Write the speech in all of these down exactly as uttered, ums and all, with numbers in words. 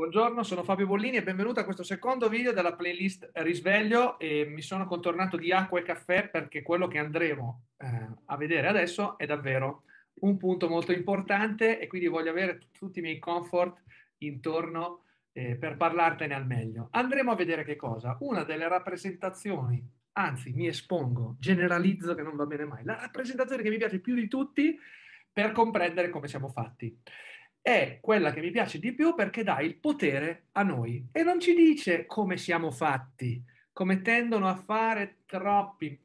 Buongiorno, sono Fabio Bollini e benvenuto a questo secondo video della playlist Risveglio. E mi sono contornato di acqua e caffè perché quello che andremo eh, a vedere adesso è davvero un punto molto importante e quindi voglio avere tutti i miei comfort intorno eh, per parlartene al meglio. Andremo a vedere che cosa? Una delle rappresentazioni, anzi mi espongo, generalizzo che non va bene mai, la rappresentazione che mi piace più di tutti per comprendere come siamo fatti. È quella che mi piace di più perché dà il potere a noi e non ci dice come siamo fatti, come tendono a fare troppi,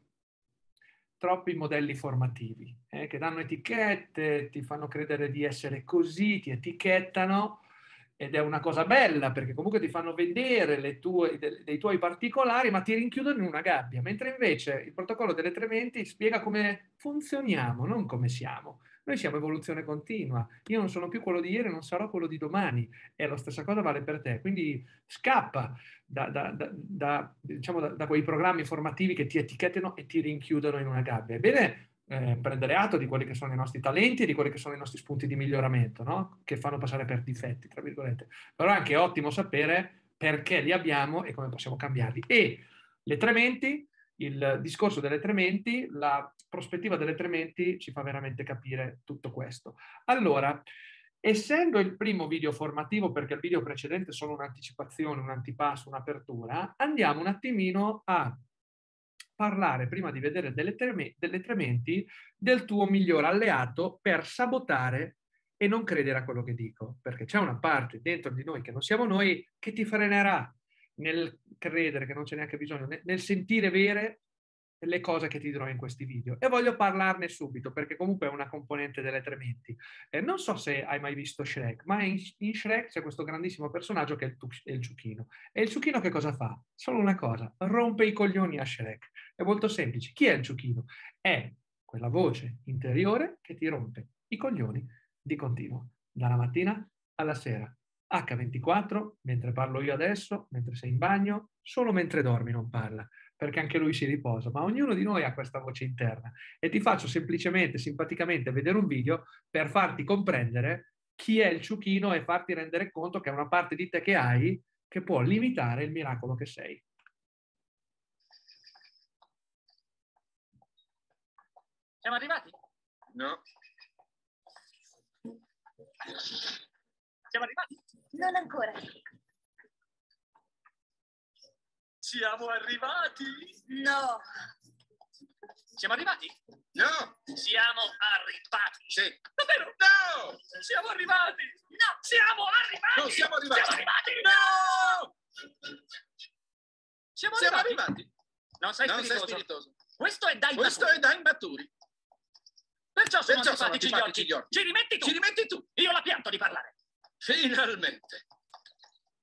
troppi modelli formativi eh, che danno etichette, ti fanno credere di essere così, ti etichettano ed è una cosa bella perché comunque ti fanno vedere le tue, de, dei tuoi particolari ma ti rinchiudono in una gabbia, mentre invece il protocollo delle Tre Menti spiega come funzioniamo, non come siamo. Noi siamo evoluzione continua, io non sono più quello di ieri, non sarò quello di domani, e la stessa cosa vale per te, quindi scappa da, da, da, da, diciamo da, da quei programmi formativi che ti etichettano e ti rinchiudono in una gabbia. È bene eh, prendere atto di quelli che sono i nostri talenti e di quelli che sono i nostri spunti di miglioramento, no? Che fanno passare per difetti, tra virgolette, però è anche ottimo sapere perché li abbiamo e come possiamo cambiarli. E le Tre Menti, il discorso delle Tre Menti, la prospettiva delle Tre Menti ci fa veramente capire tutto questo. Allora, essendo il primo video formativo, perché il video precedente sono un'anticipazione, un antipasso, un'apertura, andiamo un attimino a parlare, prima di vedere delle Tre Menti, del tuo miglior alleato per sabotare e non credere a quello che dico, perché c'è una parte dentro di noi che non siamo noi che ti frenerà nel credere, che non c'è neanche bisogno, nel sentire vere le cose che ti dirò in questi video. E voglio parlarne subito, perché comunque è una componente delle Tre Menti. Eh, non so se hai mai visto Shrek, ma in, in Shrek c'è questo grandissimo personaggio che è il, è il Ciuchino. E il Ciuchino che cosa fa? Solo una cosa, rompe i coglioni a Shrek. È molto semplice. Chi è il Ciuchino? È quella voce interiore che ti rompe i coglioni di continuo, dalla mattina alla sera. acca ventiquattro, mentre parlo io adesso, mentre sei in bagno, solo mentre dormi non parla, perché anche lui si riposa, ma ognuno di noi ha questa voce interna e ti faccio semplicemente, simpaticamente vedere un video per farti comprendere chi è il Ciuchino e farti rendere conto che è una parte di te che hai che può limitare il miracolo che sei. Siamo arrivati? No. Siamo arrivati? Non ancora. Siamo arrivati? No. Siamo arrivati? No. Siamo arrivati? Sì. Davvero? No. Siamo arrivati? No. Siamo arrivati? Non siamo arrivati. Siamo arrivati? No. Siamo, siamo arrivati? arrivati? Non sei non spiritoso. Sei spiritoso. Questo è da immaturi. Questo è da immaturi. Perciò sono Perciò antipatici sono gli orchi. Ci rimetti tu. Ci rimetti tu. Io la pianto di parlare. Finalmente.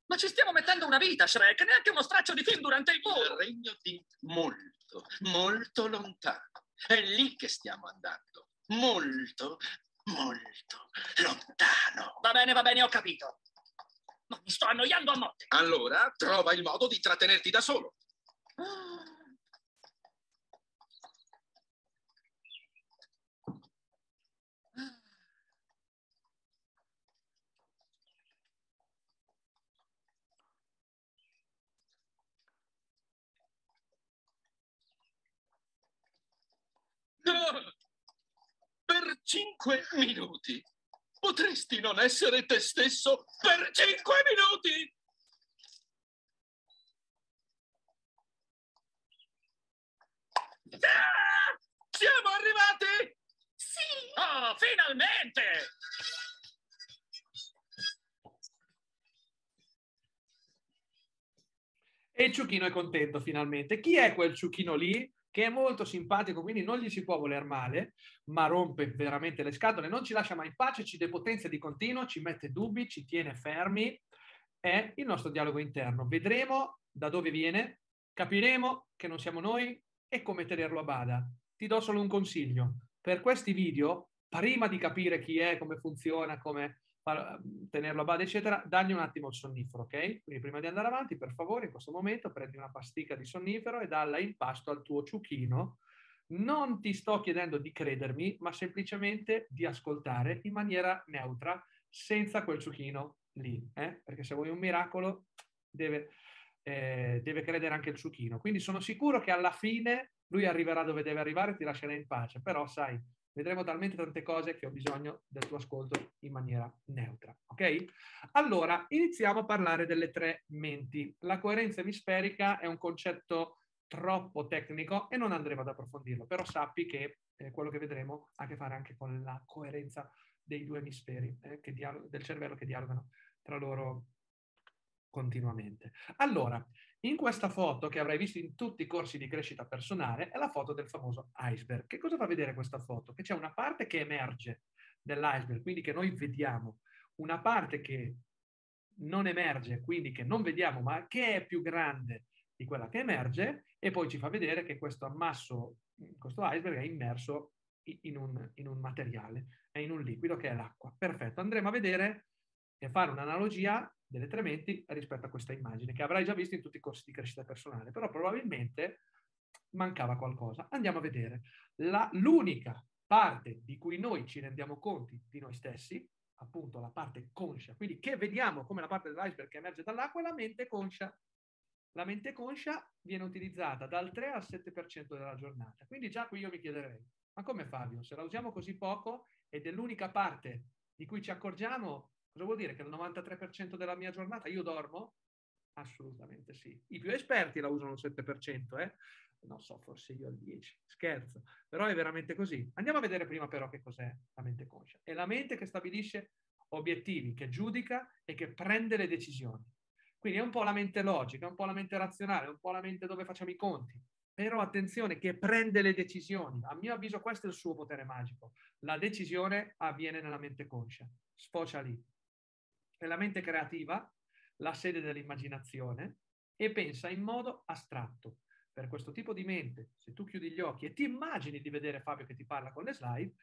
Ma ci stiamo mettendo una vita, Shrek, neanche uno straccio di film durante il volo. Il regno di molto, molto lontano. È lì che stiamo andando. Molto, molto lontano. Va bene, va bene, ho capito. Ma mi sto annoiando a morte. Allora trova il modo di trattenerti da solo. Ah. No! Per cinque minuti! Potresti non essere te stesso per cinque minuti! Ah! Siamo arrivati? Sì! Oh, finalmente! E il Ciuchino è contento, finalmente. Chi è quel Ciuchino lì? Che è molto simpatico, quindi non gli si può voler male, ma rompe veramente le scatole, non ci lascia mai in pace, ci depotenzia di continuo, ci mette dubbi, ci tiene fermi. È il nostro dialogo interno. Vedremo da dove viene, capiremo che non siamo noi e come tenerlo a bada. Ti do solo un consiglio. Per questi video, prima di capire chi è, come funziona, come tenerlo a bada, eccetera, dagli un attimo il sonnifero, ok? Quindi prima di andare avanti, per favore, in questo momento prendi una pasticca di sonnifero e dalla in pasto al tuo Ciuchino. Non ti sto chiedendo di credermi, ma semplicemente di ascoltare in maniera neutra, senza quel Ciuchino lì, eh? Perché se vuoi un miracolo deve, eh, deve credere anche il suchino. Quindi sono sicuro che alla fine lui arriverà dove deve arrivare e ti lascerà in pace, però sai, vedremo talmente tante cose che ho bisogno del tuo ascolto in maniera neutra, ok? Allora, iniziamo a parlare delle tre menti. La coerenza emisferica è un concetto troppo tecnico e non andremo ad approfondirlo, però sappi che eh, quello che vedremo ha a che fare anche con la coerenza dei due emisferi eh, che del cervello che dialogano tra loro continuamente. Allora, in questa foto che avrai visto in tutti i corsi di crescita personale è la foto del famoso iceberg. Che cosa fa vedere questa foto? Che c'è una parte che emerge dell'iceberg, quindi che noi vediamo, una parte che non emerge, quindi che non vediamo, ma che è più grande di quella che emerge, e poi ci fa vedere che questo ammasso, questo iceberg è immerso in un, in un materiale, è in un liquido che è l'acqua. Perfetto, andremo a vedere e fare un'analogia delle tre menti rispetto a questa immagine che avrai già visto in tutti i corsi di crescita personale, però probabilmente mancava qualcosa. Andiamo a vedere. L'unica parte di cui noi ci rendiamo conti di noi stessi, appunto la parte conscia, quindi che vediamo come la parte dell'iceberg che emerge dall'acqua, è la mente conscia. La mente conscia viene utilizzata dal tre al sette per cento della giornata. Quindi già qui io mi chiederei, ma come Fabio, se la usiamo così poco ed è l'unica parte di cui ci accorgiamo, cosa vuol dire? Che il novantatré per cento della mia giornata io dormo? Assolutamente sì. I più esperti la usano il sette per cento, eh? Non so, forse io il dieci per cento. Scherzo, però è veramente così. Andiamo a vedere prima però che cos'è la mente conscia. È la mente che stabilisce obiettivi, che giudica e che prende le decisioni. Quindi è un po' la mente logica, un po' la mente razionale, un po' la mente dove facciamo i conti. Però attenzione, che prende le decisioni. A mio avviso questo è il suo potere magico. La decisione avviene nella mente conscia. Sfocia lì. È la mente creativa, la sede dell'immaginazione, e pensa in modo astratto. Per questo tipo di mente, se tu chiudi gli occhi e ti immagini di vedere Fabio che ti parla con le slide,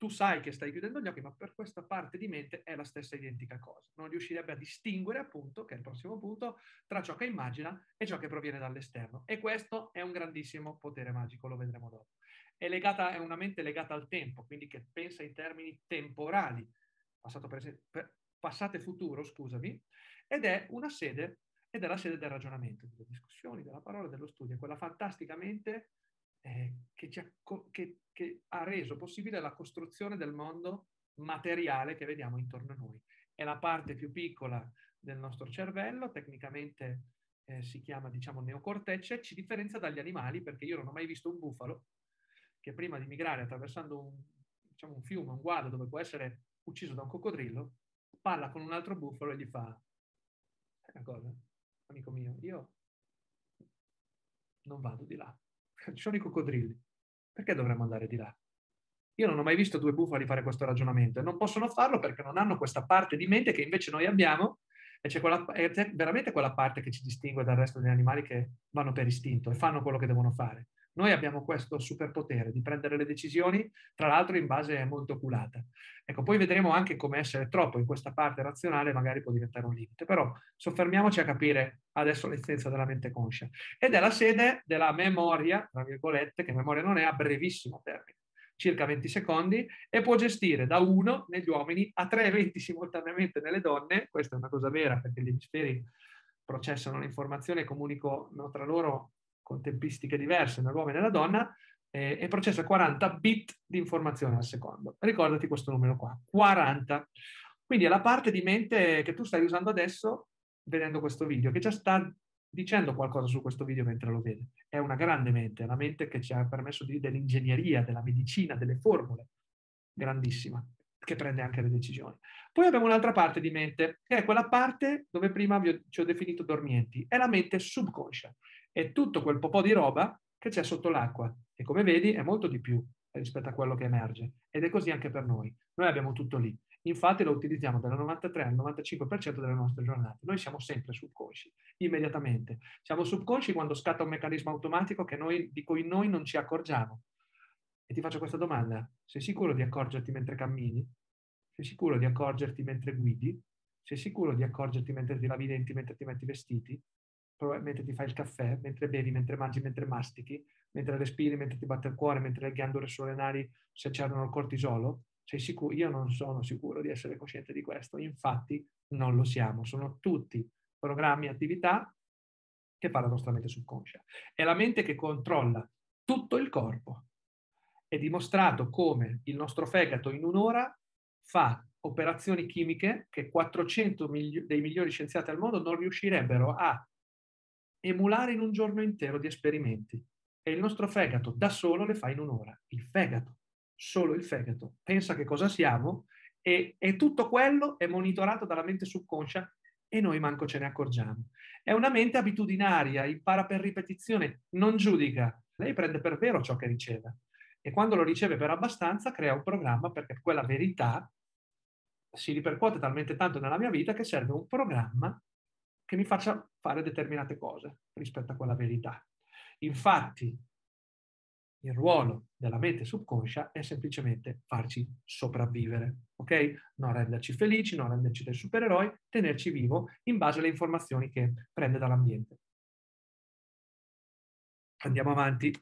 tu sai che stai chiudendo gli occhi, ma per questa parte di mente è la stessa identica cosa. Non riuscirebbe a distinguere, appunto, che è il prossimo punto, tra ciò che immagina e ciò che proviene dall'esterno. E questo è un grandissimo potere magico, lo vedremo dopo. È, legata, è una mente legata al tempo, quindi che pensa in termini temporali, passato presente, per, passato e futuro, scusami, ed è una sede, ed è la sede del ragionamento, delle discussioni, della parola, dello studio, quella fantasticamente eh, che, ci ha, che, che ha reso possibile la costruzione del mondo materiale che vediamo intorno a noi. È la parte più piccola del nostro cervello, tecnicamente eh, si chiama, diciamo, neocortecce, ci differenzia dagli animali, perché io non ho mai visto un bufalo che prima di migrare attraversando un, diciamo, un fiume, un guado dove può essere ucciso da un coccodrillo, parla con un altro bufalo e gli fa: è una cosa, amico mio, io non vado di là, ci sono i coccodrilli, perché dovremmo andare di là? Io non ho mai visto due bufali fare questo ragionamento e non possono farlo perché non hanno questa parte di mente che invece noi abbiamo, e c'è veramente quella parte che ci distingue dal resto degli animali, che vanno per istinto e fanno quello che devono fare. Noi abbiamo questo superpotere di prendere le decisioni, tra l'altro in base molto oculata. Ecco, poi vedremo anche come essere troppo in questa parte razionale magari può diventare un limite, però soffermiamoci a capire adesso l'essenza della mente conscia. Ed è la sede della memoria, tra virgolette, che memoria non è, a brevissimo termine, circa venti secondi, e può gestire da uno negli uomini a tre eventi simultaneamente nelle donne. Questa è una cosa vera, perché gli emisferi processano l'informazione e comunicano tra loro con tempistiche diverse nell'uomo e nella donna, eh, e processa quaranta bit di informazione al secondo. Ricordati questo numero qua, quaranta. Quindi è la parte di mente che tu stai usando adesso vedendo questo video, che già sta dicendo qualcosa su questo video mentre lo vedi. È una grande mente, è una mente che ci ha permesso di dell'ingegneria, della medicina, delle formule, grandissima, che prende anche le decisioni. Poi abbiamo un'altra parte di mente, che è quella parte dove prima vi ho, ci ho definito dormienti, è la mente subconscia. È tutto quel po' di roba che c'è sotto l'acqua, e come vedi è molto di più rispetto a quello che emerge, ed è così anche per noi. Noi abbiamo tutto lì, infatti lo utilizziamo dal novantatré al novantacinque per cento delle nostre giornate. Noi siamo sempre subconsci, immediatamente. Siamo subconsci quando scatta un meccanismo automatico che noi, di cui noi non ci accorgiamo. E ti faccio questa domanda: sei sicuro di accorgerti mentre cammini? Sei sicuro di accorgerti mentre guidi? Sei sicuro di accorgerti mentre ti lavi i denti, mentre ti metti i vestiti? Mentre ti fai il caffè, mentre bevi, mentre mangi, mentre mastichi, mentre respiri, mentre ti batte il cuore, mentre le ghiandole suorenali secretano il cortisolo? Sei sicuro? Io non sono sicuro di essere cosciente di questo, infatti non lo siamo. Sono tutti programmi e attività che fa la nostra mente subconscia. È la mente che controlla tutto il corpo. È dimostrato come il nostro fegato in un'ora fa operazioni chimiche che quattrocento milio- dei migliori scienziati al mondo non riuscirebbero a emulare in un giorno intero di esperimenti. E il nostro fegato da solo le fa in un'ora. Il fegato, solo il fegato, pensa che cosa siamo e, e tutto quello è monitorato dalla mente subconscia e noi manco ce ne accorgiamo. È una mente abitudinaria, impara per ripetizione, non giudica. Lei prende per vero ciò che riceve e quando lo riceve per abbastanza crea un programma, perché quella verità si ripercuote talmente tanto nella mia vita che serve un programma che mi faccia fare determinate cose rispetto a quella verità. Infatti, il ruolo della mente subconscia è semplicemente farci sopravvivere, ok? Non renderci felici, non renderci dei supereroi, tenerci vivo in base alle informazioni che prende dall'ambiente. Andiamo avanti.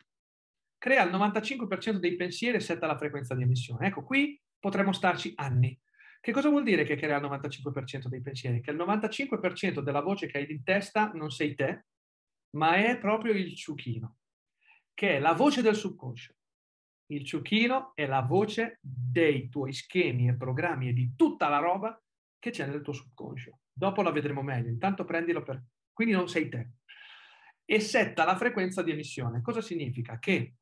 Crea il novantacinque per cento dei pensieri e setta la frequenza di emissione. Ecco, qui potremmo starci anni. Che cosa vuol dire che crea il novantacinque per cento dei pensieri? Che il novantacinque per cento della voce che hai in testa non sei te, ma è proprio il ciuchino, che è la voce del subconscio. Il ciuchino è la voce dei tuoi schemi e programmi e di tutta la roba che c'è nel tuo subconscio. Dopo la vedremo meglio, intanto prendilo per... Quindi non sei te. E setta la frequenza di emissione. Cosa significa? Che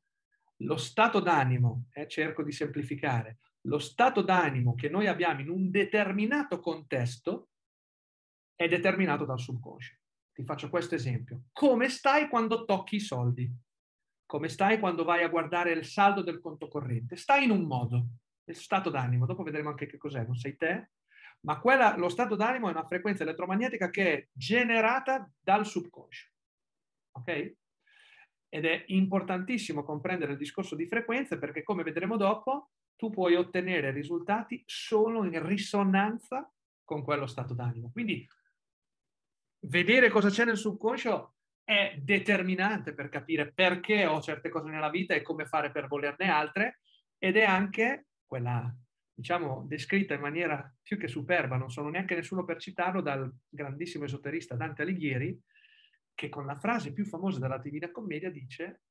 lo stato d'animo, eh, cerco di semplificare, lo stato d'animo che noi abbiamo in un determinato contesto è determinato dal subconscio. Ti faccio questo esempio. Come stai quando tocchi i soldi? Come stai quando vai a guardare il saldo del conto corrente? Stai in un modo, il stato d'animo. Dopo vedremo anche che cos'è, non sei te. Ma quella, lo stato d'animo è una frequenza elettromagnetica che è generata dal subconscio. Ok? Ed è importantissimo comprendere il discorso di frequenze, perché, come vedremo dopo, tu puoi ottenere risultati solo in risonanza con quello stato d'animo. Quindi, vedere cosa c'è nel subconscio è determinante per capire perché ho certe cose nella vita e come fare per volerne altre, ed è anche quella, diciamo, descritta in maniera più che superba, non sono neanche nessuno per citarlo, dal grandissimo esoterista Dante Alighieri, che con la frase più famosa della Divina Commedia dice: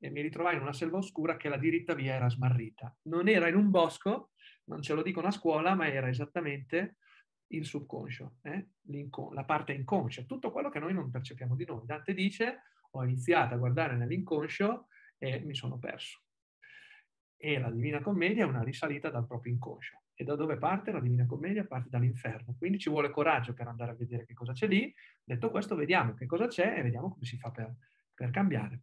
e mi ritrovai in una selva oscura che la diritta via era smarrita. Non era in un bosco, non ce lo dicono a scuola, ma era esattamente il subconscio, eh? la parte inconscia, tutto quello che noi non percepiamo di noi. Dante dice: ho iniziato a guardare nell'inconscio e mi sono perso. E la Divina Commedia è una risalita dal proprio inconscio. E da dove parte la Divina Commedia? Parte dall'inferno. Quindi ci vuole coraggio per andare a vedere che cosa c'è lì. Detto questo, vediamo che cosa c'è e vediamo come si fa per, per cambiare.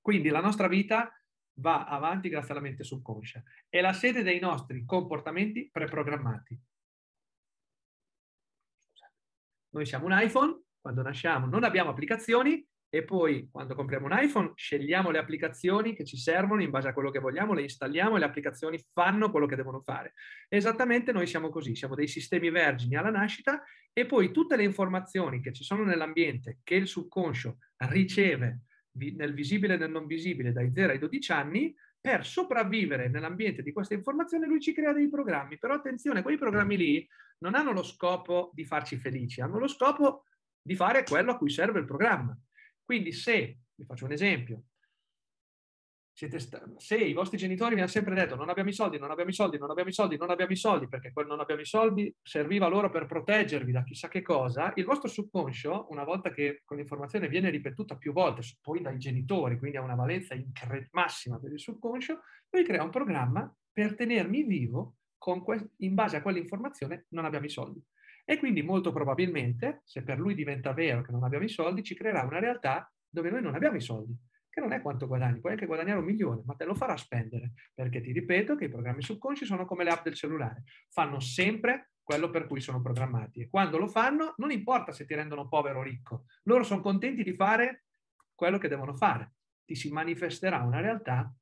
Quindi la nostra vita va avanti grazie alla mente subconscia. È la sede dei nostri comportamenti preprogrammati. Noi siamo un iPhone, quando nasciamo non abbiamo applicazioni e poi quando compriamo un iPhone scegliamo le applicazioni che ci servono in base a quello che vogliamo, le installiamo e le applicazioni fanno quello che devono fare. Esattamente noi siamo così, siamo dei sistemi vergini alla nascita e poi tutte le informazioni che ci sono nell'ambiente, che il subconscio riceve nel visibile e nel non visibile dai zero ai dodici anni, per sopravvivere nell'ambiente di questa informazione lui ci crea dei programmi. Però attenzione, quei programmi lì non hanno lo scopo di farci felici, hanno lo scopo di fare quello a cui serve il programma. Quindi se, vi faccio un esempio, siete st- se i vostri genitori vi hanno sempre detto non abbiamo i soldi, non abbiamo i soldi, non abbiamo i soldi, non abbiamo i soldi, perché quel non abbiamo i soldi serviva loro per proteggervi da chissà che cosa, il vostro subconscio, una volta che quell'informazione viene ripetuta più volte, poi dai genitori, quindi ha una valenza incre- massima per il subconscio, lui crea un programma per tenermi vivo con que- in base a quell'informazione non abbiamo i soldi. E quindi molto probabilmente, se per lui diventa vero che non abbiamo i soldi, ci creerà una realtà dove noi non abbiamo i soldi, che non è quanto guadagni, puoi anche guadagnare un milione, ma te lo farà spendere, perché ti ripeto che i programmi subconsci sono come le app del cellulare, fanno sempre quello per cui sono programmati e quando lo fanno non importa se ti rendono povero o ricco, loro sono contenti di fare quello che devono fare, ti si manifesterà una realtà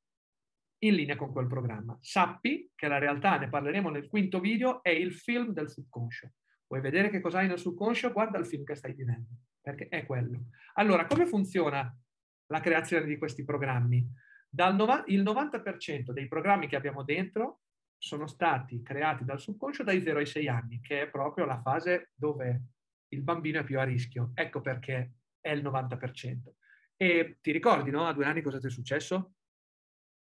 in linea con quel programma. Sappi che la realtà, ne parleremo nel quinto video, è il film del subconscio. Vuoi vedere che cosa hai nel subconscio? Guarda il film che stai vivendo, perché è quello. Allora, come funziona la creazione di questi programmi? Dal nova, il novanta per cento dei programmi che abbiamo dentro sono stati creati dal subconscio dai zero ai sei anni, che è proprio la fase dove il bambino è più a rischio. Ecco perché è il novanta per cento. E ti ricordi, no? A due anni cosa ti è successo?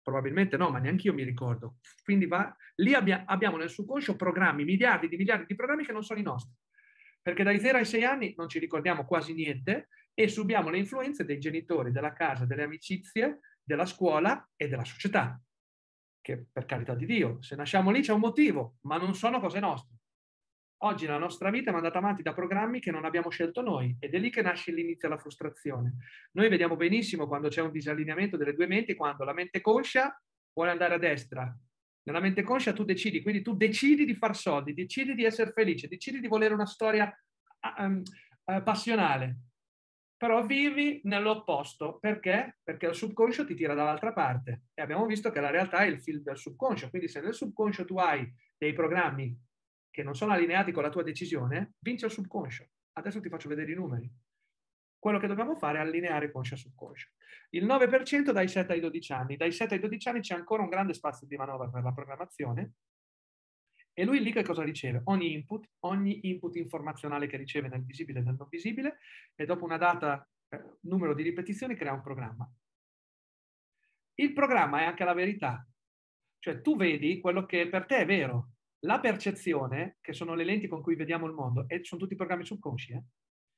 Probabilmente no, ma neanche io mi ricordo. Quindi va, lì abbia, abbiamo nel subconscio programmi, miliardi di miliardi di programmi che non sono i nostri. Perché dai zero ai sei anni non ci ricordiamo quasi niente e subiamo le influenze dei genitori, della casa, delle amicizie, della scuola e della società. Che, per carità di Dio, se nasciamo lì c'è un motivo, ma non sono cose nostre. Oggi la nostra vita è mandata avanti da programmi che non abbiamo scelto noi ed è lì che nasce l'inizio della frustrazione. Noi vediamo benissimo quando c'è un disallineamento delle due menti, quando la mente conscia vuole andare a destra. Nella mente conscia tu decidi, quindi tu decidi di far soldi, decidi di essere felice, decidi di volere una storia um, uh, passionale, però vivi nell'opposto. Perché? Perché il subconscio ti tira dall'altra parte e abbiamo visto che la realtà è il film del subconscio, quindi se nel subconscio tu hai dei programmi che non sono allineati con la tua decisione, vince il subconscio. Adesso ti faccio vedere i numeri. Quello che dobbiamo fare è allineare conscio a subconscio. Il nove per cento dai sette ai dodici anni. Dai sette ai dodici anni c'è ancora un grande spazio di manovra per la programmazione e lui lì che cosa riceve? Ogni input, ogni input informazionale che riceve nel visibile e nel non visibile e dopo una data, eh, numero di ripetizioni crea un programma. Il programma è anche la verità. Cioè tu vedi quello che per te è vero. La percezione, che sono le lenti con cui vediamo il mondo, e sono tutti programmi subconsci, eh?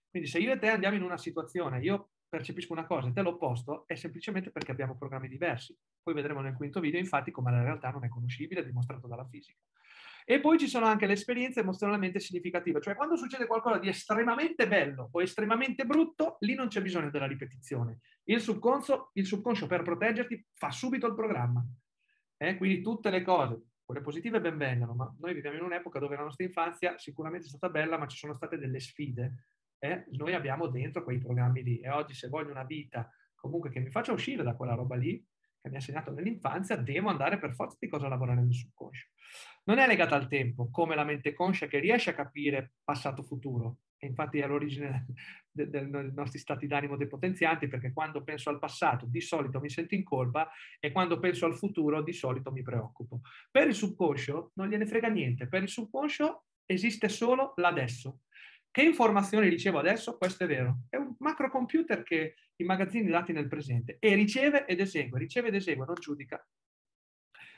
Quindi se io e te andiamo in una situazione, io percepisco una cosa e te l'opposto, è semplicemente perché abbiamo programmi diversi. Poi vedremo nel quinto video, infatti, come la realtà non è conoscibile, è dimostrato dalla fisica. E poi ci sono anche le esperienze emozionalmente significative, cioè quando succede qualcosa di estremamente bello o estremamente brutto, lì non c'è bisogno della ripetizione. Il subconscio, il subconscio per proteggerti fa subito il programma. Eh? Quindi tutte le cose, quelle positive ben vengano, ma noi viviamo in un'epoca dove la nostra infanzia sicuramente è stata bella, ma ci sono state delle sfide. Eh, noi abbiamo dentro quei programmi lì e oggi se voglio una vita comunque che mi faccia uscire da quella roba lì che mi ha segnato nell'infanzia, devo andare per forza di cosa a lavorare nel subconscio. Non è legata al tempo, come la mente conscia che riesce a capire passato futuro e infatti è all'origine dei de, de, de nostri stati d'animo depotenzianti, perché quando penso al passato di solito mi sento in colpa e quando penso al futuro di solito mi preoccupo. Per il subconscio non gliene frega niente, per il subconscio esiste solo l'adesso. Che informazioni ricevo adesso? Questo è vero. È un macrocomputer che immagazzina i dati nel presente e riceve ed esegue, riceve ed esegue, non giudica.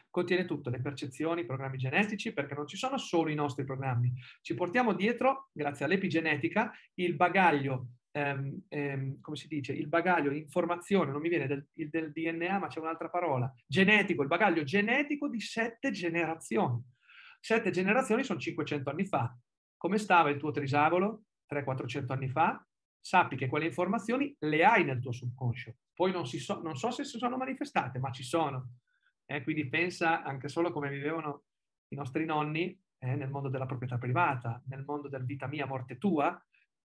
Contiene tutto, le percezioni, i programmi genetici, perché non ci sono solo i nostri programmi. Ci portiamo dietro, grazie all'epigenetica, il bagaglio, ehm, ehm, come si dice, il bagaglio, informazione, non mi viene del, del D N A, ma c'è un'altra parola, genetico, il bagaglio genetico di sette generazioni. Sette generazioni sono cinquecento anni fa. Come stava il tuo trisavolo tre quattrocento anni fa? Sappi che quelle informazioni le hai nel tuo subconscio. Poi non, si so, non so se si sono manifestate, ma ci sono. Eh, quindi pensa anche solo come vivevano i nostri nonni eh, nel mondo della proprietà privata, nel mondo del vita mia, morte tua.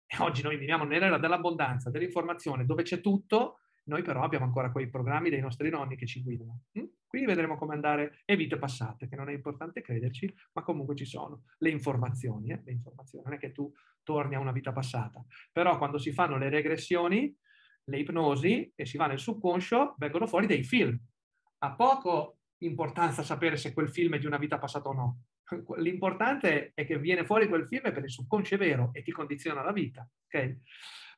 E oggi noi viviamo nell'era dell'abbondanza, dell'informazione, dove c'è tutto. Noi però abbiamo ancora quei programmi dei nostri nonni che ci guidano. Quindi vedremo come andare e vite passate, che non è importante crederci, ma comunque ci sono le informazioni, eh? Le informazioni. Non è che tu torni a una vita passata. Però quando si fanno le regressioni, le ipnosi e si va nel subconscio, vengono fuori dei film. Ha poco importanza sapere se quel film è di una vita passata o no. L'importante è che viene fuori quel film per il subconscio è vero e ti condiziona la vita. Ok?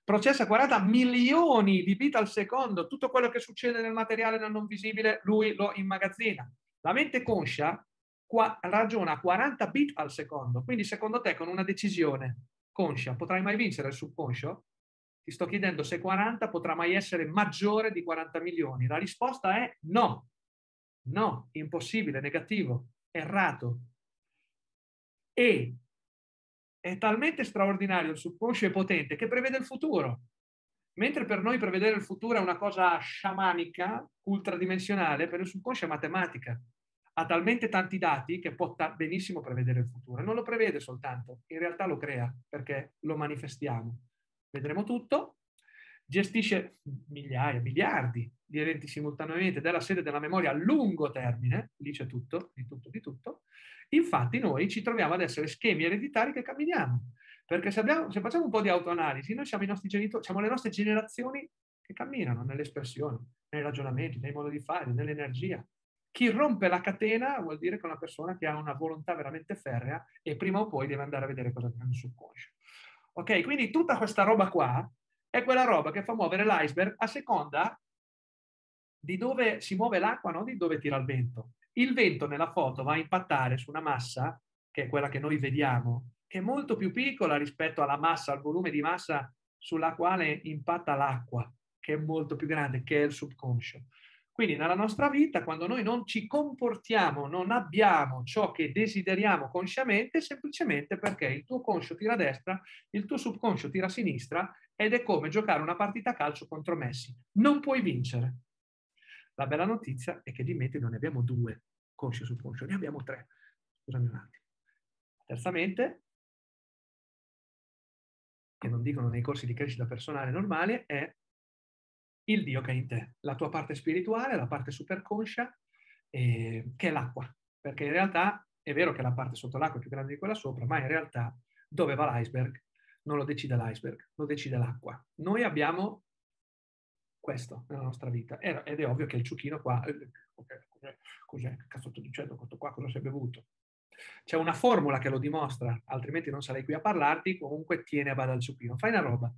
Processa quaranta milioni di bit al secondo, tutto quello che succede nel materiale nel non visibile, lui lo immagazzina. La mente conscia qua, ragiona quaranta bit al secondo, quindi secondo te con una decisione conscia potrai mai vincere il subconscio? Ti sto chiedendo se quaranta potrà mai essere maggiore di quaranta milioni. La risposta è no, no, impossibile, negativo, errato. E... è talmente straordinario il subconscio e potente che prevede il futuro. Mentre per noi prevedere il futuro è una cosa sciamanica, ultradimensionale, per il subconscio è matematica. Ha talmente tanti dati che può benissimo prevedere il futuro. Non lo prevede soltanto, in realtà lo crea, perché lo manifestiamo. Vedremo tutto. Gestisce migliaia, miliardi di eventi simultaneamente della sede della memoria a lungo termine, lì c'è tutto, di tutto, di tutto. Infatti noi ci troviamo ad essere schemi ereditari che camminiamo, perché se, abbiamo, se facciamo un po' di autoanalisi, noi siamo i nostri genitori, siamo le nostre generazioni che camminano nell'espressione, nei ragionamenti, nei modi di fare, nell'energia. Chi rompe la catena vuol dire che è una persona che ha una volontà veramente ferrea e prima o poi deve andare a vedere cosa c'è nel subconscio. Ok, quindi tutta questa roba qua è quella roba che fa muovere l'iceberg a seconda di dove si muove l'acqua, non di dove tira il vento. Il vento nella foto va a impattare su una massa, che è quella che noi vediamo, che è molto più piccola rispetto alla massa, al volume di massa sulla quale impatta l'acqua, che è molto più grande, che è il subconscio. Quindi nella nostra vita, quando noi non ci comportiamo, non abbiamo ciò che desideriamo consciamente, semplicemente perché il tuo conscio tira a destra, il tuo subconscio tira a sinistra, ed è come giocare una partita a calcio contro Messi. Non puoi vincere. La bella notizia è che di mente non ne abbiamo due, conscio e subconscio, ne abbiamo tre. Scusami un attimo. Terza mente, che non dicono nei corsi di crescita personale normale, è il Dio che è in te, la tua parte spirituale, la parte superconscia, eh, che è l'acqua. Perché in realtà è vero che la parte sotto l'acqua è più grande di quella sopra, ma in realtà dove va l'iceberg non lo decide l'iceberg, lo decide l'acqua. Noi abbiamo questo nella nostra vita. Ed è ovvio che il ciuchino qua, okay, cos'è, cos'è, cazzo sto dicendo, questo qua cosa si è bevuto? C'è una formula che lo dimostra, altrimenti non sarei qui a parlarti, comunque tiene a bada il ciuchino. Fai una roba.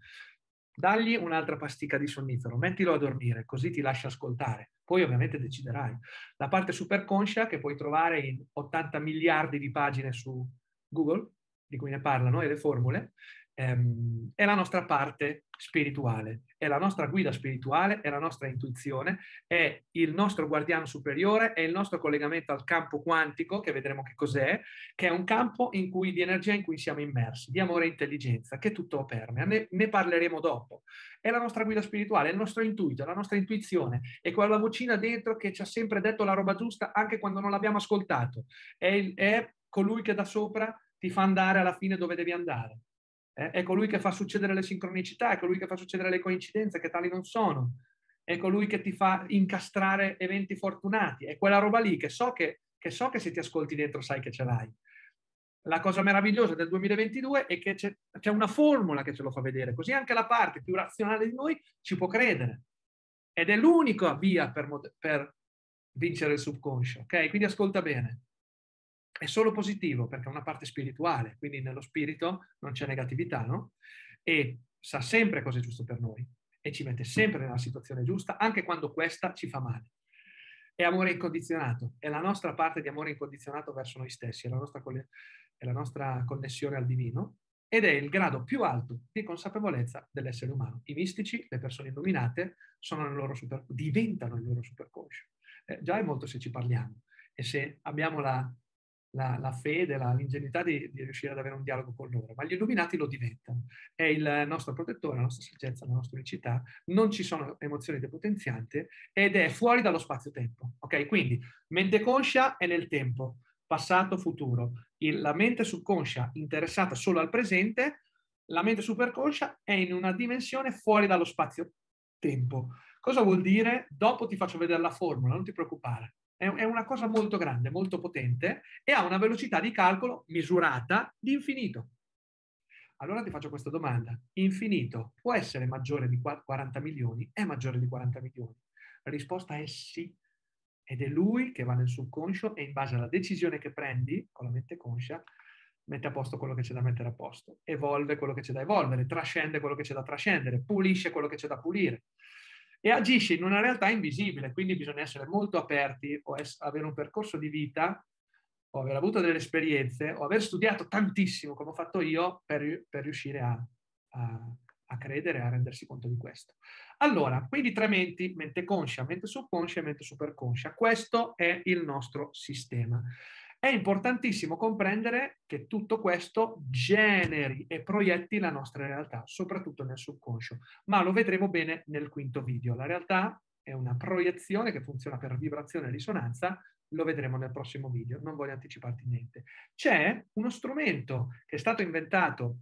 Dagli un'altra pasticca di sonnifero, mettilo a dormire, così ti lascia ascoltare. Poi ovviamente deciderai. La parte superconscia che puoi trovare in ottanta miliardi di pagine su Google, di cui ne parlano, e le formule, ehm, è la nostra parte spirituale, è la nostra guida spirituale, è la nostra intuizione, è il nostro guardiano superiore, è il nostro collegamento al campo quantico, che vedremo che cos'è, che è un campo in cui, di energia in cui siamo immersi, di amore e intelligenza, che tutto permea, ne, ne parleremo dopo. È la nostra guida spirituale, è il nostro intuito, è la nostra intuizione, è quella vocina dentro che ci ha sempre detto la roba giusta anche quando non l'abbiamo ascoltato, è, il, è colui che da sopra ti fa andare alla fine dove devi andare. Eh, è colui che fa succedere le sincronicità, è colui che fa succedere le coincidenze, che tali non sono, è colui che ti fa incastrare eventi fortunati, è quella roba lì che so che, che, so che se ti ascolti dentro sai che ce l'hai. La cosa meravigliosa del duemilaventidue è che c'è, c'è una formula che ce lo fa vedere, così anche la parte più razionale di noi ci può credere. Ed è l'unica via per, per vincere il subconscio, ok? Quindi ascolta bene. È solo positivo perché è una parte spirituale, quindi nello spirito non c'è negatività, no? E sa sempre cosa è giusto per noi e ci mette sempre nella situazione giusta, anche quando questa ci fa male. È amore incondizionato, è la nostra parte di amore incondizionato verso noi stessi, è la nostra, è la nostra connessione al divino ed è il grado più alto di consapevolezza dell'essere umano. I mistici, le persone illuminate, sono nel loro super, diventano il loro superconscio. Eh, già è molto se ci parliamo e se abbiamo la La, la fede, l'ingenuità di, di riuscire ad avere un dialogo con loro, ma gli illuminati lo diventano. È il nostro protettore, la nostra saggezza, la nostra unicità, non ci sono emozioni depotenzianti ed è fuori dallo spazio-tempo. Ok, quindi mente conscia è nel tempo, passato, futuro. Il, la mente subconscia interessata solo al presente, la mente superconscia è in una dimensione fuori dallo spazio-tempo. Cosa vuol dire? Dopo ti faccio vedere la formula, non ti preoccupare. È una cosa molto grande, molto potente e ha una velocità di calcolo misurata di infinito. Allora ti faccio questa domanda. Infinito può essere maggiore di quaranta milioni? È maggiore di quaranta milioni? La risposta è sì. Ed è lui che va nel subconscio e in base alla decisione che prendi, con la mente conscia, mette a posto quello che c'è da mettere a posto, evolve quello che c'è da evolvere, trascende quello che c'è da trascendere, pulisce quello che c'è da pulire. E agisce in una realtà invisibile, quindi bisogna essere molto aperti o avere un percorso di vita o aver avuto delle esperienze o aver studiato tantissimo, come ho fatto io, per, per riuscire a, a, a credere, a rendersi conto di questo. Allora, quindi tre menti, mente conscia, mente subconscia e mente superconscia. Questo è il nostro sistema. È importantissimo comprendere che tutto questo generi e proietti la nostra realtà, soprattutto nel subconscio, ma lo vedremo bene nel quinto video. La realtà è una proiezione che funziona per vibrazione e risonanza, lo vedremo nel prossimo video, non voglio anticiparti niente. C'è uno strumento che è stato inventato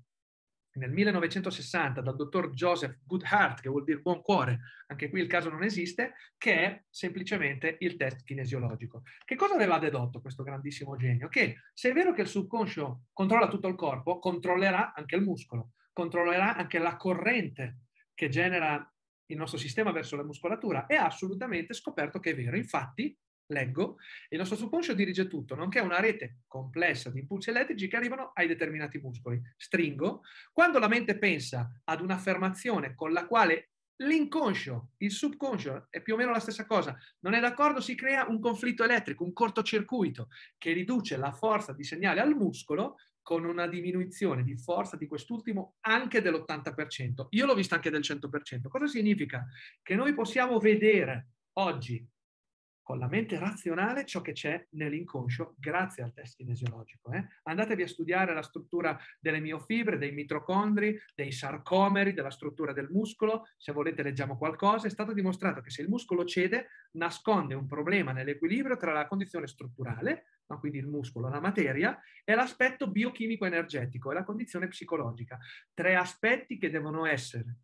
nel millenovecentosessanta dal dottor Joseph Goodheart, che vuol dire buon cuore, anche qui il caso non esiste, che è semplicemente il test kinesiologico. Che cosa aveva dedotto questo grandissimo genio? Che se è vero che il subconscio controlla tutto il corpo, controllerà anche il muscolo, controllerà anche la corrente che genera il nostro sistema verso la muscolatura e ha assolutamente scoperto che è vero. Infatti leggo, e il nostro subconscio dirige tutto, nonché una rete complessa di impulsi elettrici che arrivano ai determinati muscoli. Stringo. Quando la mente pensa ad un'affermazione con la quale l'inconscio, il subconscio, è più o meno la stessa cosa, non è d'accordo, si crea un conflitto elettrico, un cortocircuito, che riduce la forza di segnale al muscolo con una diminuzione di forza di quest'ultimo anche dell'ottanta per cento. Io l'ho vista anche del cento per cento. Cosa significa? Che noi possiamo vedere oggi con la mente razionale ciò che c'è nell'inconscio grazie al test kinesiologico. Eh? Andatevi a studiare la struttura delle miofibre, dei mitocondri, dei sarcomeri, della struttura del muscolo. Se volete leggiamo qualcosa. È stato dimostrato che se il muscolo cede nasconde un problema nell'equilibrio tra la condizione strutturale, no, quindi il muscolo, la materia, e l'aspetto biochimico energetico e la condizione psicologica. Tre aspetti che devono essere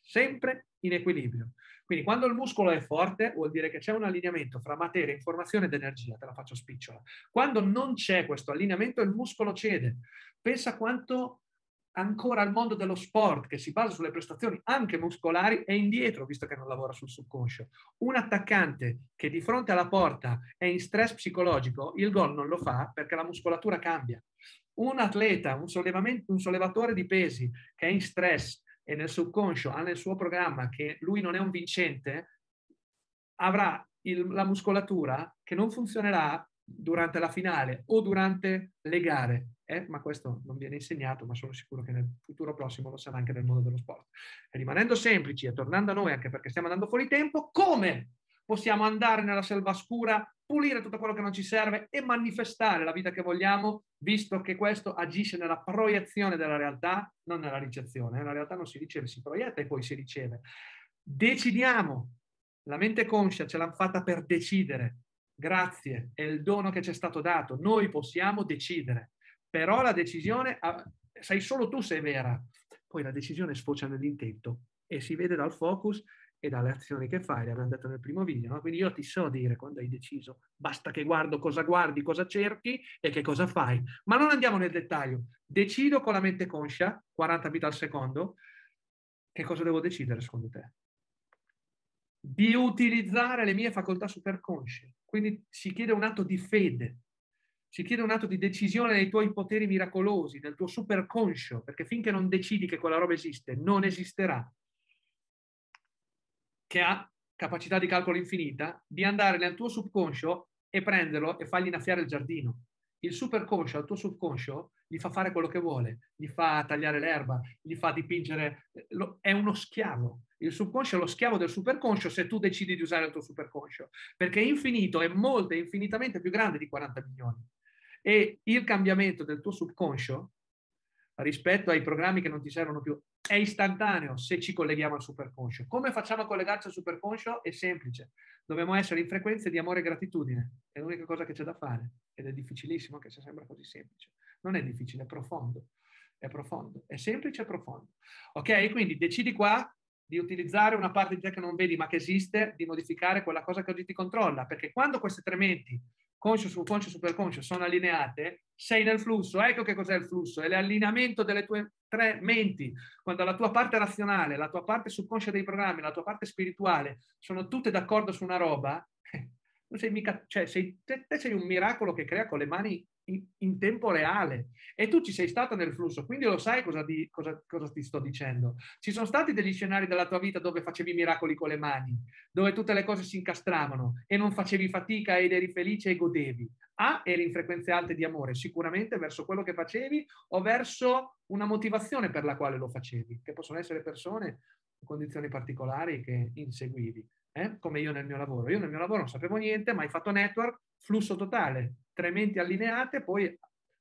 sempre in equilibrio. Quindi quando il muscolo è forte vuol dire che c'è un allineamento fra materia, informazione ed energia, te la faccio spicciola. Quando non c'è questo allineamento il muscolo cede. Pensa quanto ancora il mondo dello sport, che si basa sulle prestazioni anche muscolari, è indietro, visto che non lavora sul subconscio. Un attaccante che di fronte alla porta è in stress psicologico, il gol non lo fa perché la muscolatura cambia. Un atleta, un, sollevamento, un sollevatore di pesi che è in stress e nel subconscio ha nel suo programma che lui non è un vincente, avrà il, la muscolatura che non funzionerà durante la finale o durante le gare. Eh, ma questo non viene insegnato, ma sono sicuro che nel futuro prossimo lo sarà anche nel mondo dello sport. E rimanendo semplici e tornando a noi, anche perché stiamo andando fuori tempo, come possiamo andare nella selva scura, pulire tutto quello che non ci serve e manifestare la vita che vogliamo, visto che questo agisce nella proiezione della realtà, non nella ricezione. La realtà non si riceve, si proietta e poi si riceve. Decidiamo. La mente conscia ce l'hanno fatta per decidere. Grazie, è il dono che ci è stato dato. Noi possiamo decidere. Però la decisione, sai solo tu se è vera, poi la decisione sfocia nell'intento e si vede dal focus e dalle azioni che fai, l'abbiamo detto nel primo video, no? Quindi io ti so dire quando hai deciso, basta che guardo cosa guardi, cosa cerchi e che cosa fai, ma non andiamo nel dettaglio, decido con la mente conscia, quaranta bit al secondo, che cosa devo decidere secondo te? Di utilizzare le mie facoltà superconsce, quindi si chiede un atto di fede, ci chiede un atto di decisione dei tuoi poteri miracolosi, del tuo superconscio, perché finché non decidi che quella roba esiste, non esisterà, che ha capacità di calcolo infinita, di andare nel tuo subconscio e prenderlo e fargli innaffiare il giardino. Il superconscio al tuo subconscio gli fa fare quello che vuole, gli fa tagliare l'erba, gli fa dipingere, è uno schiavo. Il subconscio è lo schiavo del superconscio se tu decidi di usare il tuo superconscio, perché è infinito, è molto, è infinitamente più grande di quaranta milioni. E il cambiamento del tuo subconscio rispetto ai programmi che non ti servono più è istantaneo se ci colleghiamo al superconscio. Come facciamo a collegarci al superconscio? È semplice. Dobbiamo essere in frequenze di amore e gratitudine. È l'unica cosa che c'è da fare ed è difficilissimo che ci sembra così semplice. Non è difficile, è profondo. È profondo, è semplice e profondo. Ok, quindi decidi qua di utilizzare una parte di te che non vedi ma che esiste, di modificare quella cosa che oggi ti controlla, perché quando queste tre menti conscio, subconscio, superconscio sono allineate, sei nel flusso. Ecco che cos'è il flusso, è l'allineamento delle tue tre menti, quando la tua parte razionale, la tua parte subconscia dei programmi, la tua parte spirituale sono tutte d'accordo su una roba, non sei mica, cioè sei, te, te sei un miracolo che crea con le mani in, in tempo reale e tu ci sei stato nel flusso, quindi lo sai cosa, di, cosa, cosa ti sto dicendo. Ci sono stati degli scenari della tua vita dove facevi miracoli con le mani, dove tutte le cose si incastravano e non facevi fatica ed eri felice e godevi. A, eri in frequenze alte di amore, sicuramente verso quello che facevi o verso una motivazione per la quale lo facevi, che possono essere persone in condizioni particolari che inseguivi. Eh? Come io nel mio lavoro. Io nel mio lavoro non sapevo niente, ma hai fatto network, flusso totale, tre menti allineate, poi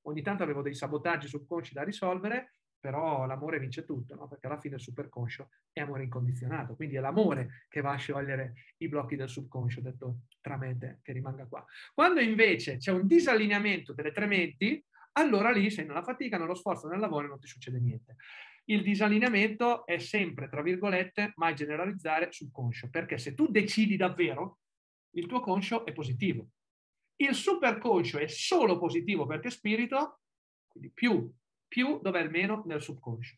ogni tanto avevo dei sabotaggi subconsci da risolvere, però l'amore vince tutto, no? Perché alla fine il superconscio è amore incondizionato, quindi è l'amore che va a sciogliere i blocchi del subconscio, detto tra mente che rimanga qua. Quando invece c'è un disallineamento delle tre menti, allora lì sei nella fatica, nello sforzo, nel lavoro e non ti succede niente. Il disallineamento è sempre, tra virgolette, mai generalizzare subconscio, perché se tu decidi davvero, il tuo conscio è positivo. Il superconscio è solo positivo perché è spirito, quindi più, più dov'è il meno nel subconscio.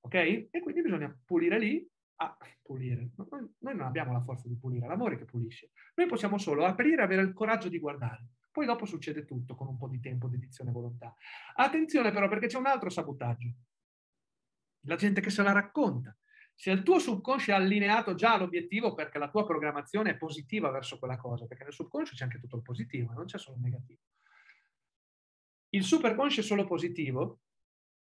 Ok? E quindi bisogna pulire lì, a pulire. Noi non abbiamo la forza di pulire, è l'amore che pulisce. Noi possiamo solo aprire e avere il coraggio di guardare. Poi dopo succede tutto con un po' di tempo, dedizione e volontà. Attenzione però, perché c'è un altro sabotaggio. La gente che se la racconta. Se il tuo subconscio è allineato già all'obiettivo, perché la tua programmazione è positiva verso quella cosa, perché nel subconscio c'è anche tutto il positivo, non c'è solo il negativo. Il superconscio è solo positivo,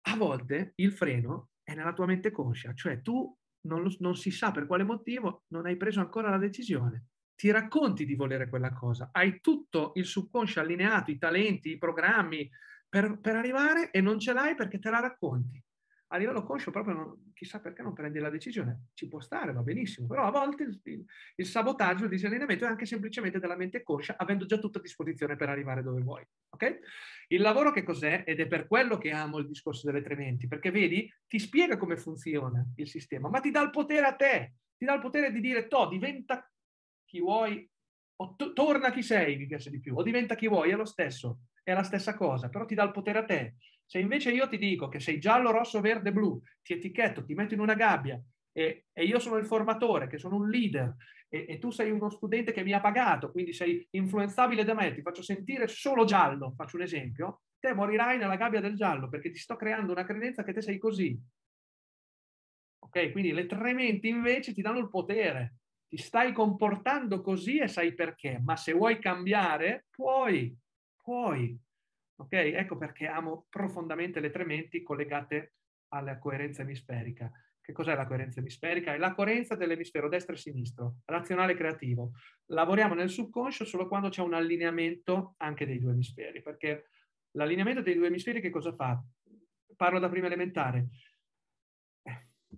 a volte il freno è nella tua mente conscia, cioè tu non, lo, non si sa per quale motivo non hai preso ancora la decisione. Ti racconti di volere quella cosa, hai tutto il subconscio allineato, i talenti, i programmi per, per arrivare, e non ce l'hai perché te la racconti. A livello conscio proprio non, chissà perché non prendi la decisione, ci può stare, va benissimo, però a volte il, il sabotaggio, il disallineamento è anche semplicemente della mente conscia, avendo già tutto a disposizione per arrivare dove vuoi. Okay? Il lavoro che cos'è? Ed è per quello che amo il discorso delle tre menti, perché vedi, ti spiega come funziona il sistema, ma ti dà il potere a te, ti dà il potere di dire to, diventa chi vuoi, o torna chi sei, mi piace di più, o diventa chi vuoi, è lo stesso, è la stessa cosa, però ti dà il potere a te. Se invece io ti dico che sei giallo, rosso, verde, blu, ti etichetto, ti metto in una gabbia e, e io sono il formatore, che sono un leader e, e tu sei uno studente che mi ha pagato, quindi sei influenzabile da me, ti faccio sentire solo giallo, faccio un esempio, te morirai nella gabbia del giallo perché ti sto creando una credenza che te sei così. Ok? Quindi le tre menti invece ti danno il potere, ti stai comportando così e sai perché, ma se vuoi cambiare puoi, puoi. Ok? Ecco perché amo profondamente le tre menti collegate alla coerenza emisferica. Che cos'è la coerenza emisferica? È la coerenza dell'emisfero destro e sinistro, razionale e creativo. Lavoriamo nel subconscio solo quando c'è un allineamento anche dei due emisferi, perché l'allineamento dei due emisferi che cosa fa? Parlo da prima elementare.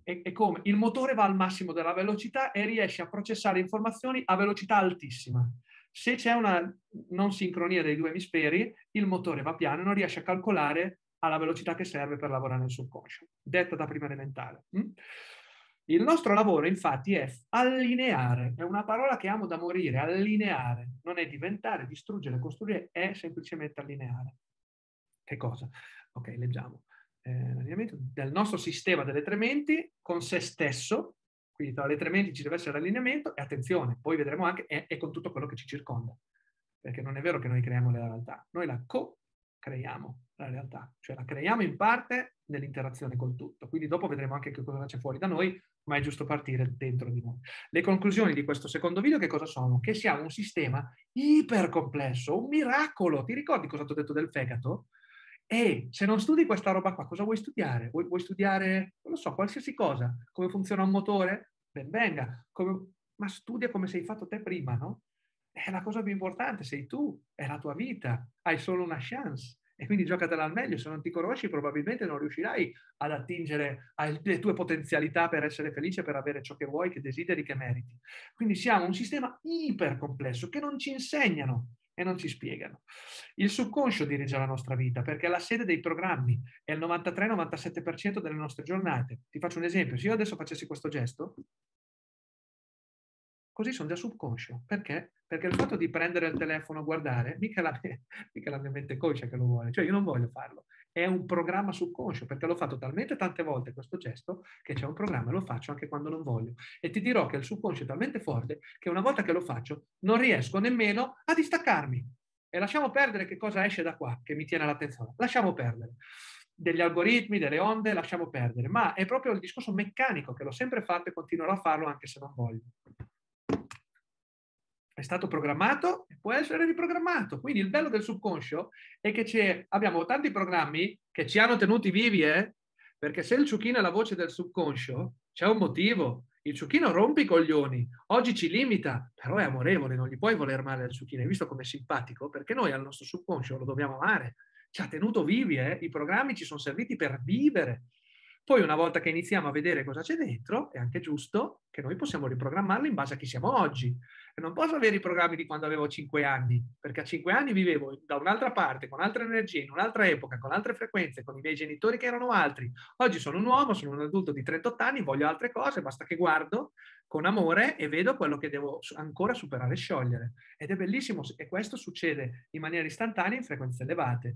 È, è come il motore va al massimo della velocità e riesce a processare informazioni a velocità altissima. Se c'è una non sincronia dei due emisferi, il motore va piano e non riesce a calcolare alla velocità che serve per lavorare nel subconscio, detta da prima elementare. Il nostro lavoro, infatti, è allineare. È una parola che amo da morire, allineare. Non è diventare, distruggere, costruire, è semplicemente allineare. Che cosa? Ok, leggiamo. Eh, l'allineamento del nostro sistema delle tre menti con se stesso. Quindi tra le tre menti ci deve essere l'allineamento e attenzione, poi vedremo anche e con tutto quello che ci circonda. Perché non è vero che noi creiamo la realtà, noi la co-creiamo la realtà, cioè la creiamo in parte nell'interazione col tutto. Quindi dopo vedremo anche che cosa c'è fuori da noi, ma è giusto partire dentro di noi. Le conclusioni di questo secondo video che cosa sono? Che siamo un sistema ipercomplesso, un miracolo. Ti ricordi cosa ti ho detto del fegato? E se non studi questa roba qua, cosa vuoi studiare? Vuoi, vuoi studiare, non lo so, qualsiasi cosa? Come funziona un motore? Ben venga, come, ma studia come sei fatto te prima, no? È la cosa più importante, sei tu, è la tua vita, hai solo una chance e quindi giocatela al meglio. Se non ti conosci probabilmente non riuscirai ad attingere alle tue potenzialità per essere felice, per avere ciò che vuoi, che desideri, che meriti. Quindi siamo un sistema ipercomplesso che non ci insegnano e non ci spiegano. Il subconscio dirige la nostra vita perché è la sede dei programmi, è il novantatré novantasette per cento delle nostre giornate. Ti faccio un esempio, se io adesso facessi questo gesto, così sono già subconscio. Perché? Perché il fatto di prendere il telefono, guardare, mica la mia, mica la mia mente conscia che lo vuole, cioè io non voglio farlo. È un programma subconscio perché l'ho fatto talmente tante volte questo gesto che c'è un programma e lo faccio anche quando non voglio. E ti dirò che il subconscio è talmente forte che una volta che lo faccio non riesco nemmeno a distaccarmi. E lasciamo perdere che cosa esce da qua che mi tiene l'attenzione. Lasciamo perdere. Degli algoritmi, delle onde, lasciamo perdere. Ma è proprio il discorso meccanico che l'ho sempre fatto e continuerò a farlo anche se non voglio. È stato programmato e può essere riprogrammato. Quindi il bello del subconscio è che abbiamo tanti programmi che ci hanno tenuti vivi, eh? Perché se il ciuchino è la voce del subconscio, c'è un motivo. Il ciuchino rompe i coglioni, oggi ci limita, però è amorevole, non gli puoi voler male al ciuchino. Hai visto com'è simpatico? Perché noi al nostro subconscio lo dobbiamo amare. Ci ha tenuto vivi, eh? I programmi ci sono serviti per vivere. Poi una volta che iniziamo a vedere cosa c'è dentro, è anche giusto che noi possiamo riprogrammarlo in base a chi siamo oggi. E non posso avere i programmi di quando avevo cinque anni, perché a cinque anni vivevo da un'altra parte, con altre energie, in un'altra epoca, con altre frequenze, con i miei genitori che erano altri. Oggi sono un uomo, sono un adulto di trentotto anni, voglio altre cose, basta che guardo con amore e vedo quello che devo ancora superare e sciogliere. Ed è bellissimo, e questo succede in maniera istantanea in frequenze elevate.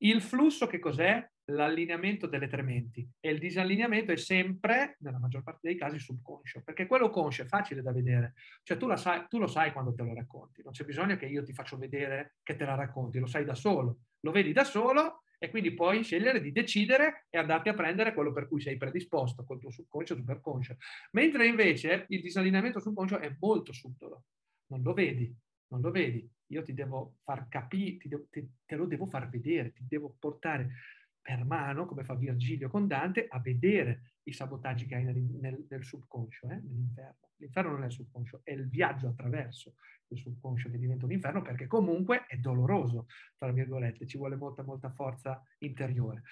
Il flusso che cos'è? l'allineamento delle tre menti, e il disallineamento è sempre, nella maggior parte dei casi, subconscio, perché quello conscio è facile da vedere, cioè tu, la sai, tu lo sai quando te lo racconti, non c'è bisogno che io ti faccio vedere che te la racconti, lo sai da solo, lo vedi da solo e quindi puoi scegliere di decidere e andarti a prendere quello per cui sei predisposto col tuo subconscio o superconscio, mentre invece il disallineamento subconscio è molto subdolo, non lo vedi, non lo vedi, io ti devo far capire, ti devo, te, te lo devo far vedere, ti devo portare per mano, come fa Virgilio con Dante, a vedere i sabotaggi che hai nel, nel, nel subconscio, eh? nell'inferno. L'inferno non è il subconscio, è il viaggio attraverso il subconscio che diventa un inferno, perché comunque è doloroso, tra virgolette, ci vuole molta, molta forza interiore.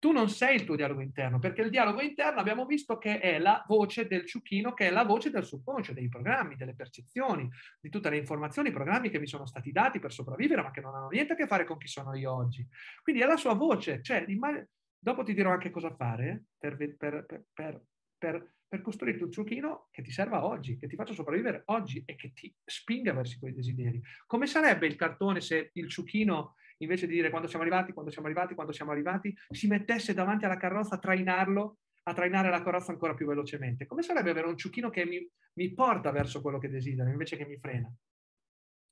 Tu non sei il tuo dialogo interno, perché il dialogo interno abbiamo visto che è la voce del ciuchino, che è la voce del subconscio, dei programmi, delle percezioni, di tutte le informazioni, i programmi che mi sono stati dati per sopravvivere, ma che non hanno niente a che fare con chi sono io oggi. Quindi è la sua voce. Cioè, dopo ti dirò anche cosa fare per, per, per, per, per, per costruirti un ciuchino che ti serva oggi, che ti faccia sopravvivere oggi e che ti spinga verso quei desideri. Come sarebbe il cartone se il ciuchino, invece di dire quando siamo arrivati, quando siamo arrivati, quando siamo arrivati, si mettesse davanti alla carrozza a trainarlo, a trainare la carrozza ancora più velocemente? Come sarebbe avere un ciuchino che mi, mi porta verso quello che desidero, invece che mi frena?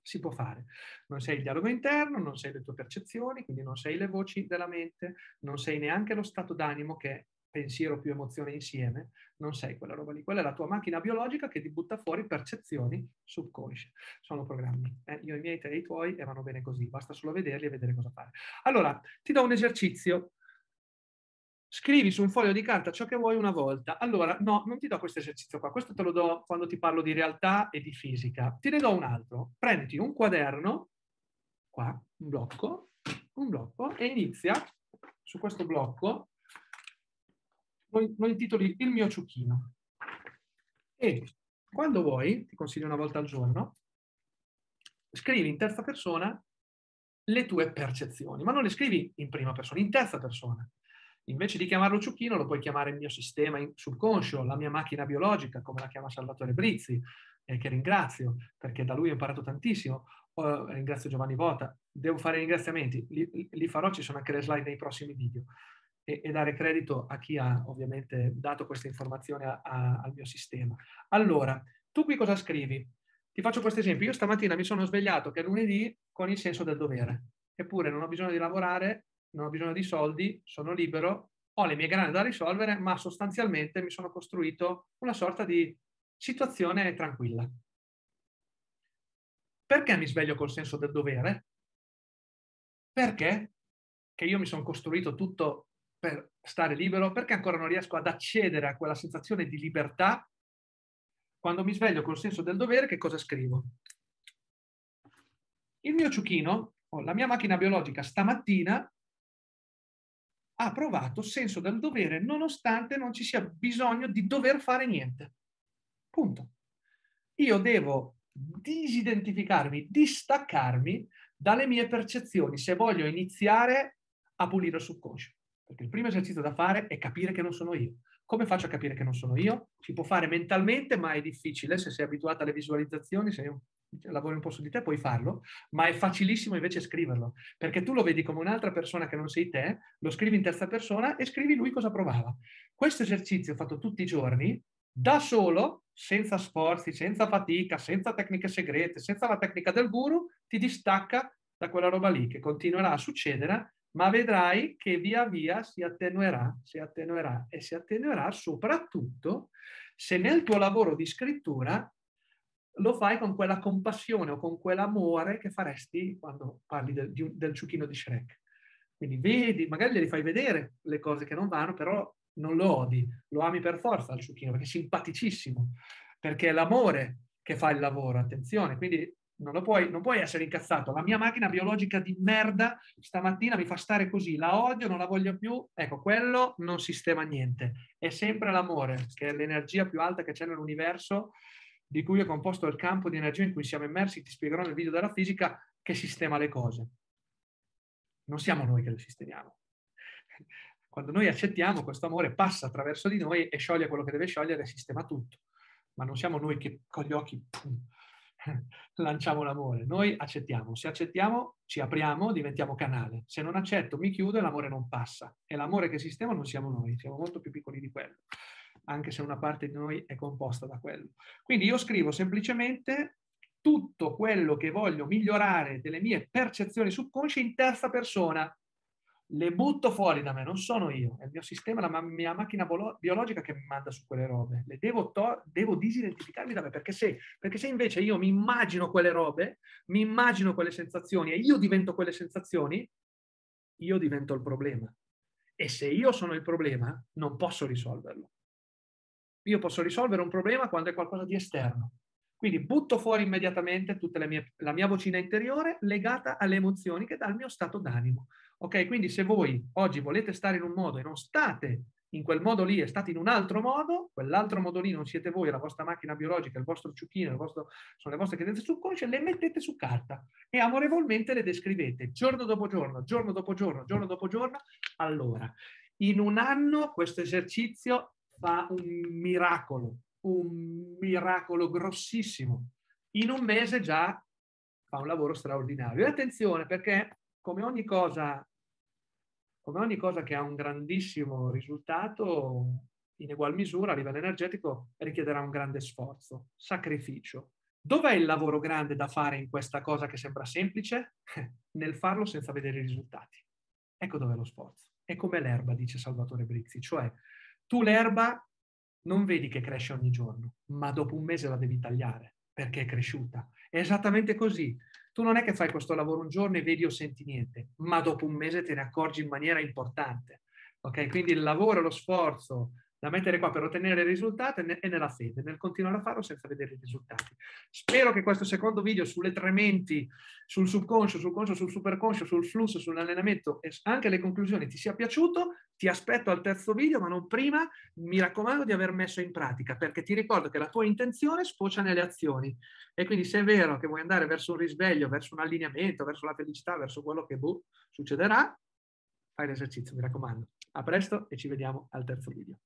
Si può fare. Non sei il dialogo interno, non sei le tue percezioni, quindi non sei le voci della mente, non sei neanche lo stato d'animo che è pensiero più emozione insieme, non sei quella roba lì. Quella è la tua macchina biologica che ti butta fuori percezioni subconsce. Sono programmi. Eh? Io i miei, te e i tuoi, e vanno bene così. Basta solo vederli e vedere cosa fare. Allora, ti do un esercizio. Scrivi su un foglio di carta ciò che vuoi una volta. Allora, no, non ti do questo esercizio qua. Questo te lo do quando ti parlo di realtà e di fisica. Te ne do un altro. Prenditi un quaderno, qua, un blocco, un blocco, e inizia su questo blocco. Lo intitoli il mio ciuchino, e quando vuoi, ti consiglio una volta al giorno, scrivi in terza persona le tue percezioni, ma non le scrivi in prima persona, in terza persona. Invece di chiamarlo ciuchino, lo puoi chiamare il mio sistema subconscio, la mia macchina biologica, come la chiama Salvatore Brizzi, eh, che ringrazio, perché da lui ho imparato tantissimo. Oh, ringrazio Giovanni Vota, devo fare ringraziamenti, li, li farò, ci sono anche le slide nei prossimi video. E dare credito a chi ha ovviamente dato questa informazione a, a, al mio sistema. Allora, tu qui cosa scrivi? Ti faccio questo esempio. Io stamattina mi sono svegliato, che è lunedì, con il senso del dovere. Eppure non ho bisogno di lavorare, non ho bisogno di soldi, sono libero, ho le mie grane da risolvere, ma sostanzialmente mi sono costruito una sorta di situazione tranquilla. Perché mi sveglio col senso del dovere? Perché? Che io mi sono costruito tutto per stare libero, perché ancora non riesco ad accedere a quella sensazione di libertà? Quando mi sveglio col senso del dovere, che cosa scrivo? Il mio ciuchino, o la mia macchina biologica, stamattina ha provato senso del dovere nonostante non ci sia bisogno di dover fare niente. Punto. Io devo disidentificarmi, distaccarmi dalle mie percezioni se voglio iniziare a pulire il subconscio. Perché il primo esercizio da fare è capire che non sono io. Come faccio a capire che non sono io? Si può fare mentalmente, ma è difficile. Se sei abituata alle visualizzazioni, se io lavoro un po' su di te, puoi farlo, ma è facilissimo invece scriverlo, perché tu lo vedi come un'altra persona che non sei te, lo scrivi in terza persona e scrivi lui cosa provava. Questo esercizio fatto tutti i giorni, da solo, senza sforzi, senza fatica, senza tecniche segrete, senza la tecnica del guru, ti distacca da quella roba lì, che continuerà a succedere, ma vedrai che via via si attenuerà, si attenuerà e si attenuerà, soprattutto se nel tuo lavoro di scrittura lo fai con quella compassione o con quell'amore che faresti quando parli del, del ciuchino di Shrek. Quindi vedi, magari glieli fai vedere le cose che non vanno, però non lo odi, lo ami per forza al ciuchino, perché è simpaticissimo, perché è l'amore che fa il lavoro, attenzione, quindi... Non, lo puoi, non puoi essere incazzato. La mia macchina biologica di merda stamattina mi fa stare così, la odio, non la voglio più. Ecco, quello non sistema niente. È sempre l'amore, che è l'energia più alta che c'è nell'universo, di cui è composto il campo di energia in cui siamo immersi. Ti spiegherò nel video della fisica che sistema le cose. Non siamo noi che le sistemiamo. Quando noi accettiamo, questo amore passa attraverso di noi e scioglie quello che deve sciogliere e sistema tutto. Ma non siamo noi che con gli occhi... Pum, lanciamo l'amore. Noi accettiamo, se accettiamo ci apriamo, diventiamo canale. Se non accetto, mi chiudo e l'amore non passa. E l'amore che sistema non siamo noi, siamo molto più piccoli di quello, anche se una parte di noi è composta da quello. Quindi io scrivo semplicemente tutto quello che voglio migliorare delle mie percezioni subconsce in terza persona. Le butto fuori da me, non sono io, è il mio sistema, la ma mia macchina biologica che mi manda su quelle robe. Le devo, devo disidentificarmi da me, perché se, perché se invece io mi immagino quelle robe, mi immagino quelle sensazioni e io divento quelle sensazioni, io divento il problema. E se io sono il problema, non posso risolverlo. Io posso risolvere un problema quando è qualcosa di esterno. Quindi butto fuori immediatamente tutta la mia, la mia vocina interiore legata alle emozioni che dà il mio stato d'animo. Ok, quindi se voi oggi volete stare in un modo e non state in quel modo lì e state in un altro modo, quell'altro modo lì non siete voi, la vostra macchina biologica, il vostro ciuchino, il vostro, sono le vostre credenze subconsce, le mettete su carta e amorevolmente le descrivete giorno dopo giorno, giorno dopo giorno, giorno dopo giorno. Allora, in un anno questo esercizio fa un miracolo. Un miracolo grossissimo. In un mese già fa un lavoro straordinario. E attenzione, perché come ogni cosa, come ogni cosa che ha un grandissimo risultato, in egual misura a livello energetico richiederà un grande sforzo, sacrificio. Dov'è il lavoro grande da fare in questa cosa che sembra semplice? Nel farlo senza vedere i risultati. Ecco dov'è lo sforzo. È come l'erba, dice Salvatore Brizzi, cioè tu l'erba non vedi che cresce ogni giorno, ma dopo un mese la devi tagliare, perché è cresciuta. È esattamente così. Tu non è che fai questo lavoro un giorno e vedi o senti niente, ma dopo un mese te ne accorgi in maniera importante. Ok? Quindi il lavoro, lo sforzo da mettere qua per ottenere i risultati è nella fede, nel continuare a farlo senza vedere i risultati. Spero che questo secondo video sulle tre menti, sul subconscio, sul conscio, sul superconscio, sul flusso, sull'allenamento e anche le conclusioni ti sia piaciuto. Ti aspetto al terzo video, ma non prima, mi raccomando di aver messo in pratica, perché ti ricordo che la tua intenzione sfocia nelle azioni. E quindi se è vero che vuoi andare verso un risveglio, verso un allineamento, verso la felicità, verso quello che boh, succederà, fai l'esercizio, mi raccomando. A presto e ci vediamo al terzo video.